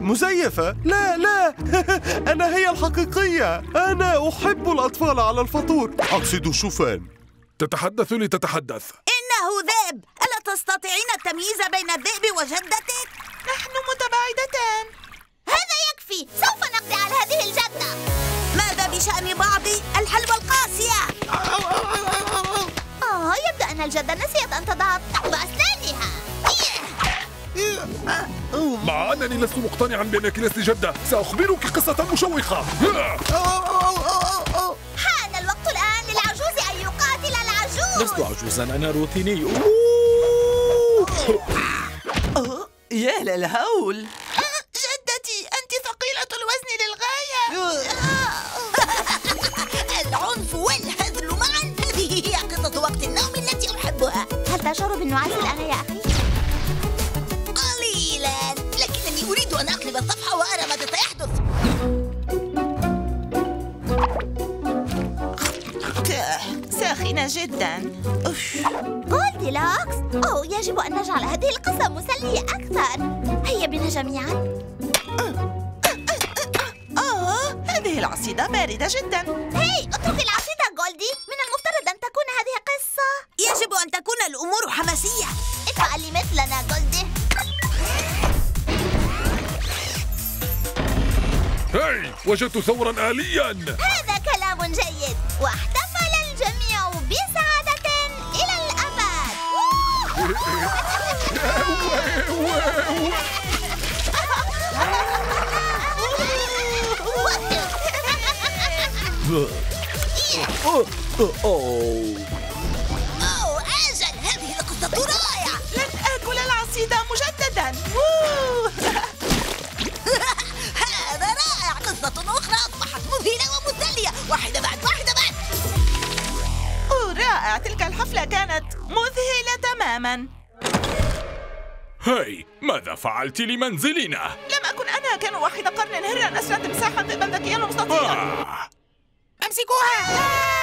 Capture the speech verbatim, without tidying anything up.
مزيفة؟ لا لا أنا هي الحقيقية، أنا أحب الأطفال على الفطور. أقصد الشوفان. تتحدث لتتحدث. إنه ذئب، ألا تستطيعين التمييز بين الذئب وجدتك؟ نحن متباعدتان. هذا يكفي، سوف نقضي على هذه الجدة. ماذا بشأن بعض الحلوى القاسية؟ آه يبدو أن الجدة نسيت أن تضع الطعم بأسنانها. مع أنني لست مقتنعا بأنك لست جدة، سأخبرك قصة مشوقة. حان الوقت الآن للعجوز أن يقاتل العجوز. لست عجوزا، أنا روتيني. يا للهول، جدتي أنت ثقيلة الوزن للغاية. العنف والهذل معا، هذه هي قصة وقت النوم التي أحبها. هل تشعر بالنعاس الآن يا أخي؟ لكنني أريد أن أقلب الصفحة وأرى ماذا سيحدث. ساخنة جدا. جولديلوكس، أوه يجب أن نجعل هذه القصة مسلية أكثر. هيا بنا جميعا. آه هذه العصيدة باردة جدا. هاي اترك العصيدة جولدي، من المفترض أن تكون هذه قصة. يجب أن تكون الأمور حماسية. افعلي مثلنا جولدي. هاي وجدت ثورا آليا. هذا كلام جيد، واحتفل الجميع بسعادة إلى الأبد. أوه أجل، هذه القصة رائعة. لن آكل العصيدة مجددا. أخرى أصبحت مذهلة ومسلية، واحدة بعد واحدة بعد. أوه رائع، تلك الحفلة كانت مذهلة تماما. هاي ماذا فعلت لمنزلنا؟ لم أكن أنا، كان واحد قرن هرا أسرى تمساحا ذئبا ذكيا ومستطيلا. آه. أمسكوها.